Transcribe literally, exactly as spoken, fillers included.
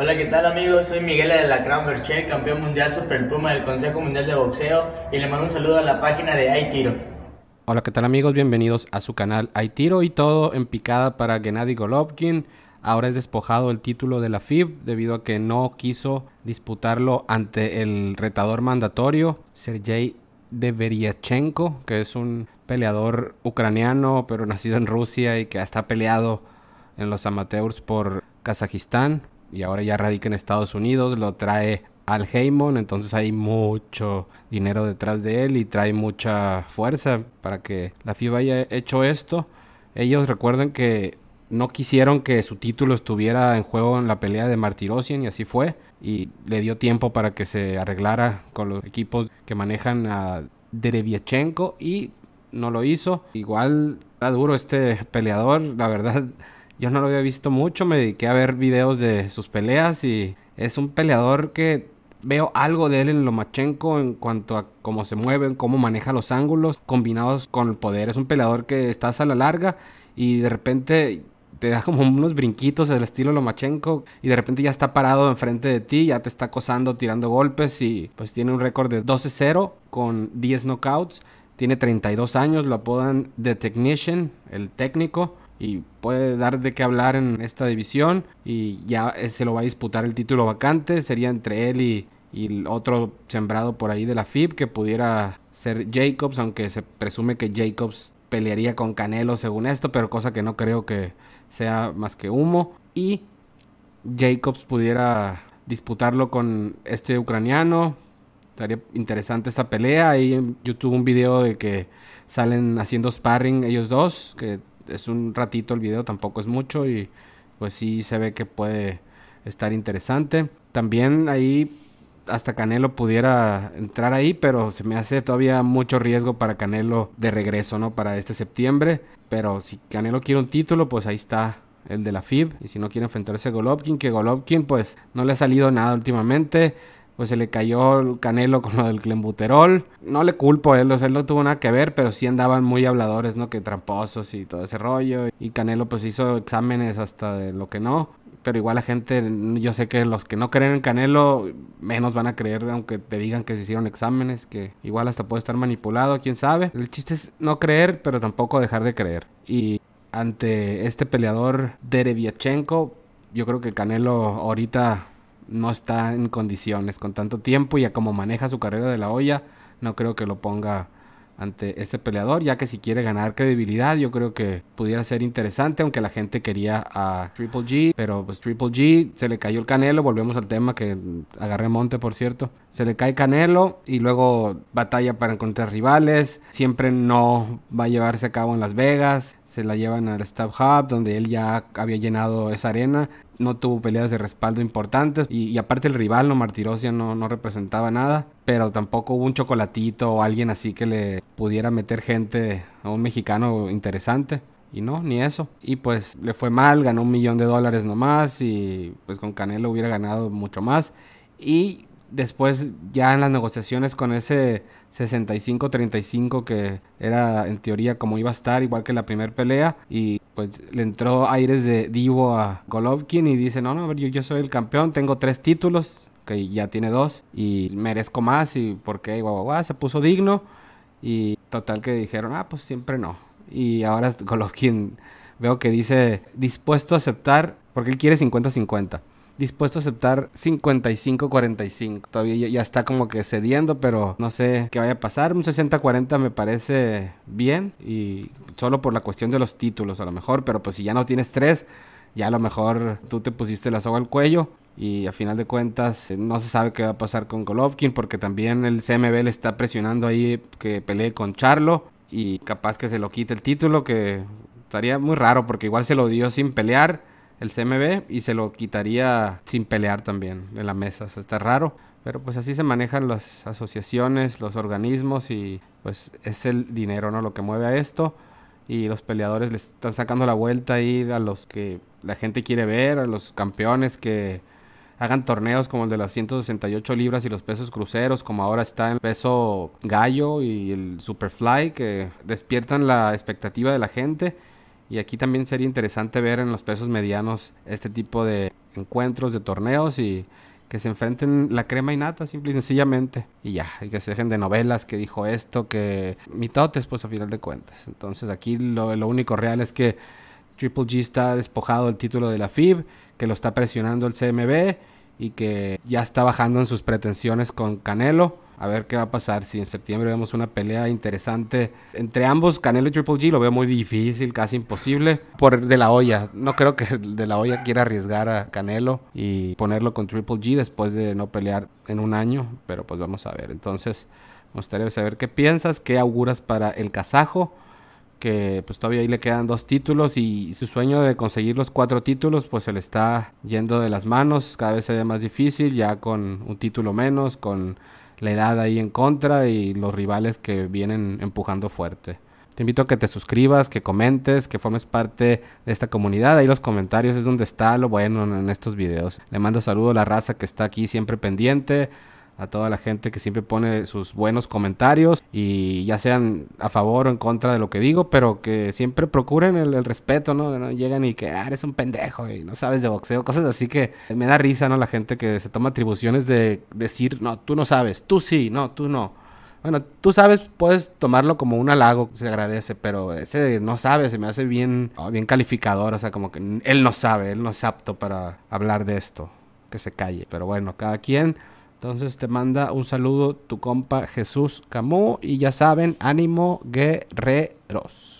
Hola, ¿qué tal amigos? Soy Miguel de la Kramer Cher, campeón mundial superpluma del Consejo Mundial de Boxeo, y le mando un saludo a la página de Ay Tiro. Hola, ¿qué tal amigos? Bienvenidos a su canal Ay Tiro, y todo en picada para Gennady Golovkin. Ahora es despojado el título de la F I B debido a que no quiso disputarlo ante el retador mandatorio, Sergiy Derevyanchenko, que es un peleador ucraniano pero nacido en Rusia y que está peleado en los amateurs por Kazajistán. Y ahora ya radica en Estados Unidos, lo trae Al Haymon, entonces hay mucho dinero detrás de él y trae mucha fuerza para que la F I B haya hecho esto. Ellos recuerden que no quisieron que su título estuviera en juego en la pelea de Martirosian, y así fue. Y le dio tiempo para que se arreglara con los equipos que manejan a Derevyanchenko, y no lo hizo. Igual está duro este peleador, la verdad. Yo no lo había visto mucho, me dediqué a ver videos de sus peleas y es un peleador que veo algo de él en Lomachenko en cuanto a cómo se mueve, cómo maneja los ángulos combinados con el poder. Es un peleador que estás a la larga y de repente te da como unos brinquitos del estilo Lomachenko y de repente ya está parado enfrente de ti, ya te está acosando, tirando golpes, y pues tiene un récord de doce cero con diez knockouts. Tiene treinta y dos años, lo apodan The Technician, el técnico. Y puede dar de qué hablar en esta división. Y ya se lo va a disputar el título vacante. Sería entre él y, y el otro sembrado por ahí de la F I B, que pudiera ser Jacobs. Aunque se presume que Jacobs pelearía con Canelo según esto, pero cosa que no creo que sea más que humo. Y Jacobs pudiera disputarlo con este ucraniano. Estaría interesante esta pelea. Ahí en YouTube un video de que salen haciendo sparring ellos dos, que es un ratito el video, tampoco es mucho, y pues sí se ve que puede estar interesante. También ahí hasta Canelo pudiera entrar ahí, pero se me hace todavía mucho riesgo para Canelo de regreso, ¿no? Para este septiembre. Pero si Canelo quiere un título, pues ahí está el de la F I B. Y si no quiere enfrentarse a Golovkin, que Golovkin pues no le ha salido nada últimamente. Pues se le cayó el Canelo con lo del clenbuterol. No le culpo a él, o sea, él no tuvo nada que ver, pero sí andaban muy habladores, ¿no? Que tramposos y todo ese rollo. Y Canelo pues hizo exámenes hasta de lo que no. Pero igual la gente, yo sé que los que no creen en Canelo, menos van a creer, aunque te digan que se hicieron exámenes, que igual hasta puede estar manipulado, quién sabe. El chiste es no creer, pero tampoco dejar de creer. Y ante este peleador Derevyanchenko, yo creo que Canelo ahorita no está en condiciones con tanto tiempo, y a como maneja su carrera De La Hoya, no creo que lo ponga ante este peleador, ya que si quiere ganar credibilidad, yo creo que pudiera ser interesante, aunque la gente quería a Triple G, pero pues Triple G se le cayó el Canelo. Volvemos al tema que agarré monte, por cierto. Se le cae Canelo y luego batalla para encontrar rivales. Siempre no va a llevarse a cabo en Las Vegas. Se la llevan al StubHub, donde él ya había llenado esa arena. No tuvo peleas de respaldo importantes. Y, y aparte el rival, no, Martirosian, no, no representaba nada. Pero tampoco hubo un chocolatito o alguien así que le pudiera meter gente a un mexicano interesante. Y no, ni eso. Y pues le fue mal, ganó un millón de dólares nomás. Y pues con Canelo hubiera ganado mucho más. Y después ya en las negociaciones con ese sesenta y cinco treinta y cinco que era en teoría como iba a estar, igual que la primera pelea, y pues le entró aires de divo a Golovkin y dice, no, no, a ver, yo, yo soy el campeón, tengo tres títulos, que ya tiene dos, y merezco más, y porque guau, guau, guau, se puso digno, y total que dijeron, ah, pues siempre no. Y ahora Golovkin veo que dice, dispuesto a aceptar, porque él quiere cincuenta cincuenta. Dispuesto a aceptar cincuenta y cinco cuarenta y cinco. Todavía ya, ya está como que cediendo, pero no sé qué vaya a pasar. Un sesenta cuarenta me parece bien, y solo por la cuestión de los títulos a lo mejor. Pero pues si ya no tienes tres, ya a lo mejor tú te pusiste la soga al cuello. Y a final de cuentas no se sabe qué va a pasar con Golovkin, porque también el C M B le está presionando ahí que pelee con Charlo, y capaz que se lo quite el título, que estaría muy raro, porque igual se lo dio sin pelear el C M B, y se lo quitaría sin pelear también en la mesa. O sea, está raro, pero pues así se manejan las asociaciones, los organismos, y pues es el dinero, ¿no?, lo que mueve a esto. Y los peleadores les están sacando la vuelta ahí a los que la gente quiere ver, a los campeones que hagan torneos como el de las ciento sesenta y ocho libras y los pesos cruceros, como ahora está el peso gallo y el superfly, que despiertan la expectativa de la gente. Y aquí también sería interesante ver en los pesos medianos este tipo de encuentros, de torneos, y que se enfrenten la crema y nata, simple y sencillamente. Y ya, y que se dejen de novelas, que dijo esto, que mitotes, pues a final de cuentas. Entonces aquí lo, lo único real es que Triple G está despojado del título de la F I B, que lo está presionando el C M B y que ya está bajando en sus pretensiones con Canelo. A ver qué va a pasar si en septiembre vemos una pelea interesante entre ambos. Canelo y Triple G lo veo muy difícil, casi imposible. Por De La Hoya, no creo que De La Hoya quiera arriesgar a Canelo y ponerlo con Triple G después de no pelear en un año, pero pues vamos a ver. Entonces me gustaría saber qué piensas, qué auguras para el kazajo, que pues todavía ahí le quedan dos títulos y su sueño de conseguir los cuatro títulos pues se le está yendo de las manos, cada vez se ve más difícil, ya con un título menos, con la edad ahí en contra y los rivales que vienen empujando fuerte. Te invito a que te suscribas, que comentes, que formes parte de esta comunidad. Ahí los comentarios es donde está lo bueno en estos videos. Le mando saludo a la raza que está aquí siempre pendiente, a toda la gente que siempre pone sus buenos comentarios, y ya sean a favor o en contra de lo que digo, pero que siempre procuren el, el respeto, ¿no? No llegan y que ah, eres un pendejo y no sabes de boxeo, cosas así que me da risa, ¿no? La gente que se toma atribuciones de decir, no, tú no sabes, tú sí, no, tú no. Bueno, tú sabes, puedes tomarlo como un halago, se agradece, pero ese no sabe, se me hace bien, oh, bien calificador, o sea, como que él no sabe, él no es apto para hablar de esto, que se calle. Pero bueno, cada quien. Entonces te manda un saludo tu compa Jesús Camou y ya saben, ánimo guerreros.